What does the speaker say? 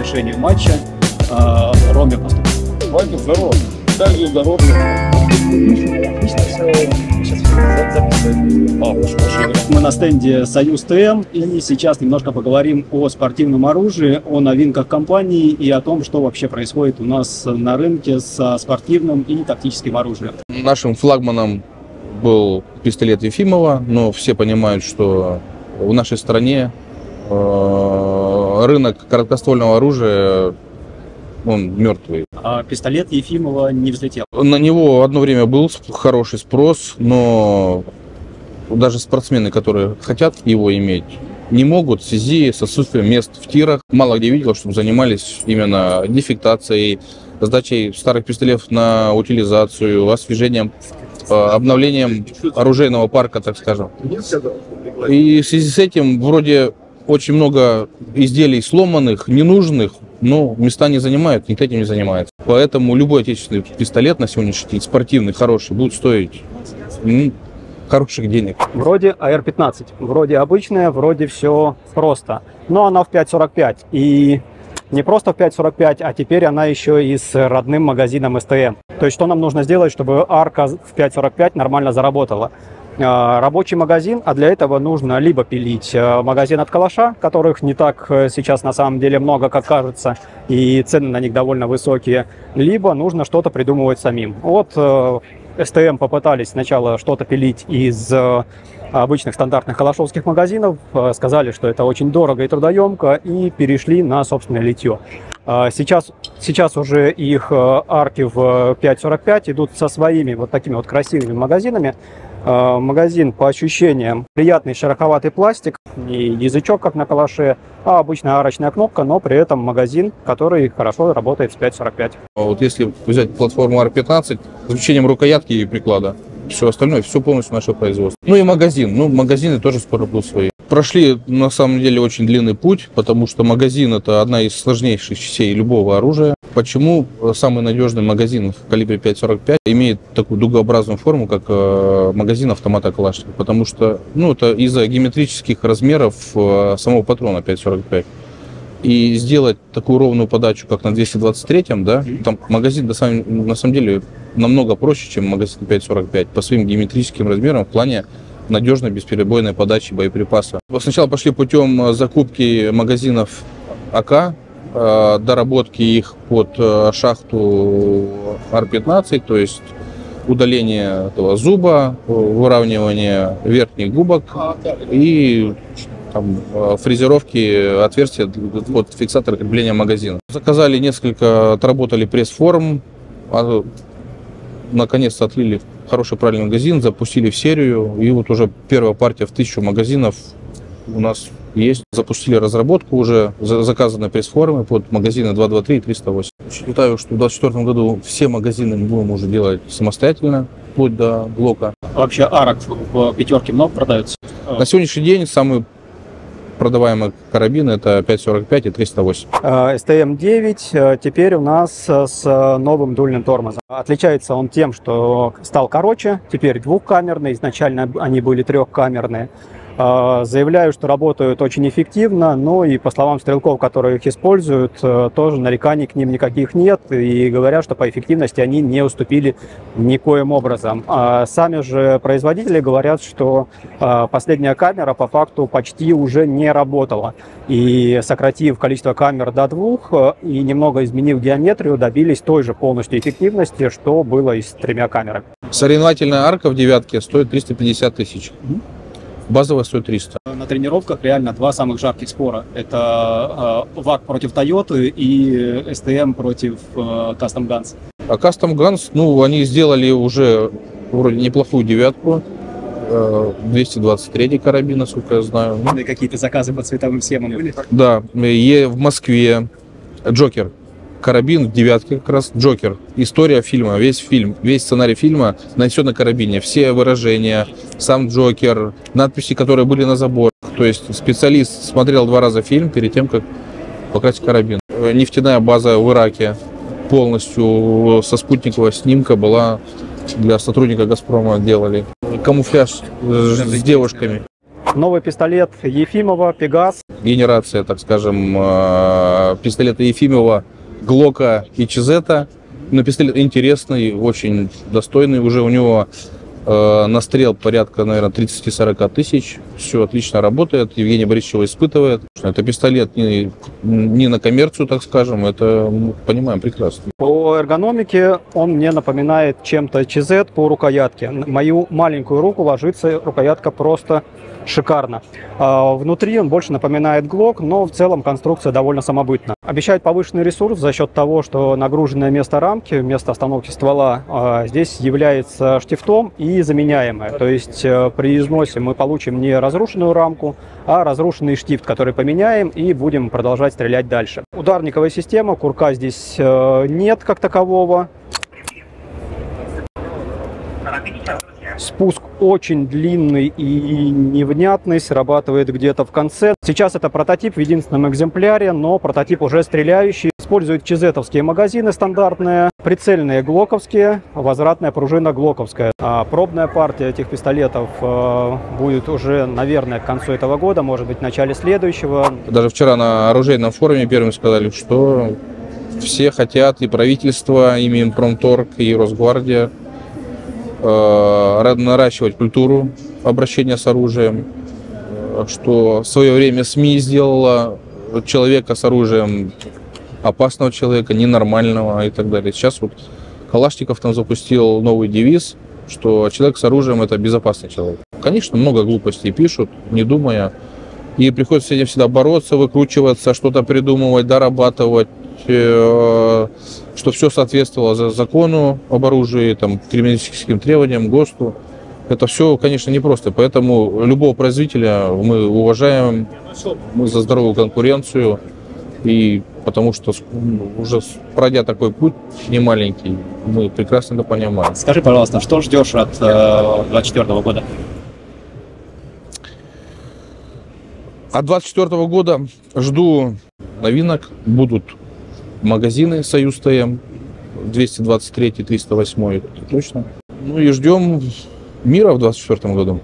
решению матча. Роме поступил. Вадим, здорово. Далее, здорово. Отлично все. Мы на стенде «Союз ТМ», и сейчас немножко поговорим о спортивном оружии, о новинках компании и о том, что вообще происходит у нас на рынке со спортивным и тактическим оружием. Нашим флагманом был пистолет Ефимова, но все понимают, что в нашей стране рынок короткоствольного оружия, он мертвый. А пистолет Ефимова не взлетел? На него одно время был хороший спрос, но даже спортсмены, которые хотят его иметь, не могут в связи с отсутствием мест в тирах. Мало где видел, чтобы занимались именно дефектацией, сдачей старых пистолетов на утилизацию, освежением, обновлением оружейного парка, так скажем. И в связи с этим вроде очень много изделий сломанных, ненужных, но места не занимают, никто этим не занимается. Поэтому любой отечественный пистолет на сегодняшний день, спортивный, хороший, будет стоить хороших денег. Вроде AR-15, вроде обычная, вроде все просто. Но она в 5.45. И не просто в 5.45, а теперь она еще и с родным магазином STM. То есть что нам нужно сделать, чтобы арка в 5.45 нормально заработала? Рабочий магазин, а для этого нужно либо пилить магазин от калаша, которых не так сейчас на самом деле много, как кажется, и цены на них довольно высокие, либо нужно что-то придумывать самим. Вот STM попытались сначала что-то пилить из обычных стандартных калашовских магазинов, сказали, что это очень дорого и трудоемко, и перешли на собственное литье. Сейчас уже их арки в 5.45 идут со своими вот такими вот красивыми магазинами. Магазин по ощущениям приятный широковатый пластик, не язычок, как на калаше, а обычная арочная кнопка, но при этом магазин, который хорошо работает с 5.45. Вот если взять платформу AR-15, с исключением рукоятки и приклада, все остальное, все полностью наше производство. Ну и магазин, ну магазины тоже скоро будут свои. Прошли на самом деле очень длинный путь, потому что магазин — это одна из сложнейших частей любого оружия. Почему самый надежный магазин в калибре 5.45 имеет такую дугообразную форму, как магазин автомата Калашникова? Потому что, ну, это из-за геометрических размеров самого патрона 5.45. И сделать такую ровную подачу, как на 223-м, да, там магазин на самом деле намного проще, чем магазин 5.45 по своим геометрическим размерам в плане надежной бесперебойной подачи боеприпаса. Сначала пошли путем закупки магазинов АК, доработки их под шахту AR-15, то есть удаление этого зуба, выравнивание верхних губок и там фрезеровки отверстия от фиксатора крепления магазина. Заказали несколько, отработали пресс-форм, наконец-то отлили хороший правильный магазин, запустили в серию, и вот уже первая партия в 1000 магазинов у нас есть. Запустили разработку уже заказанной пресс-формы под магазины 223 и 308. Считаю, что в 2024 году все магазины мы будем уже делать самостоятельно, вплоть до Глока. Вообще арок в 5-ке много продается? На сегодняшний день самый продаваемые карабины — это 5.45 и 308. STM-9 теперь у нас с новым дульным тормозом. Отличается он тем, что стал короче, теперь двухкамерный, изначально они были трехкамерные. Заявляю, что работают очень эффективно, но и по словам стрелков, которые их используют, тоже нареканий к ним никаких нет, и говорят, что по эффективности они не уступили никоим образом. А сами же производители говорят, что последняя камера по факту почти уже не работала, и сократив количество камер до 2 и немного изменив геометрию, добились той же полностью эффективности, что было и с 3 камерами. Соревновательная арка в 9-ке стоит 350 тысяч. Базовая стоит 300. На тренировках реально два самых жарких спора. Это ВАК против Тойоты и СТМ против Кастом Ганс. А Кастом Ганс, ну, они сделали уже вроде неплохую 9-ку. 223 карабин, насколько я знаю. И какие-то заказы по цветовым схемам были? Да, в Москве Джокер. Карабин в 9-ке как раз, Джокер. История фильма, весь сценарий фильма нанесен на карабине. Все выражения, сам Джокер, надписи, которые были на заборах. То есть специалист смотрел 2 раза фильм перед тем, как покрасить карабин. Нефтяная база в Ираке полностью со спутникового снимка была, для сотрудника Газпрома делали. Камуфляж с девушками. Новый пистолет Ефимова, Пегас. Генерация, так скажем, пистолета Ефимова, Глока и Чезета. Но пистолет интересный, очень достойный. Уже у него настрел порядка, наверное, 30-40 тысяч. Все отлично работает. Евгений Борисович его испытывает. Это пистолет не на коммерцию, так скажем. Это мы понимаем прекрасно. По эргономике он мне напоминает чем-то CZ по рукоятке. На мою маленькую руку ложится рукоятка просто шикарно. Внутри он больше напоминает Глок, но в целом конструкция довольно самобытна. Обещает повышенный ресурс за счет того, что нагруженное место рамки, место остановки ствола здесь является штифтом и заменяемое. То есть при износе мы получим не разрушенную рамку, а разрушенный штифт, который поменяем и будем продолжать стрелять дальше. Ударниковая система, курка здесь нет как такового. Спуск очень длинный и невнятный, срабатывает где-то в конце. Сейчас это прототип в единственном экземпляре, но прототип уже стреляющий. Используют чезетовские магазины стандартные, прицельные глоковские, возвратная пружина глоковская. А пробная партия этих пистолетов будет уже, наверное, к концу этого года, может быть, в начале следующего. Даже вчера на оружейном форуме первым сказали, что все хотят, и правительство, и Минпромторг, и Росгвардия, наращивать культуру обращения с оружием, что в свое время СМИ сделало человека с оружием опасного человека, ненормального и так далее. Сейчас вот Калашников там запустил новый девиз, что человек с оружием — это безопасный человек. Конечно, много глупостей пишут, не думая, и приходится с этим всегда бороться, выкручиваться, что-то придумывать, дорабатывать, что все соответствовало закону об оружии, там, криминалистическим требованиям, ГОСТу. Это все, конечно, непросто. Поэтому любого производителя мы уважаем, мы за здоровую конкуренцию. И потому что уже пройдя такой путь немаленький, мы прекрасно это понимаем. Скажи, пожалуйста, что ждешь от 2024 года? От 2024 года жду новинок. Будут магазины «Союз ТМ», 223, 308, точно. Ну и ждем мира в 2024 году.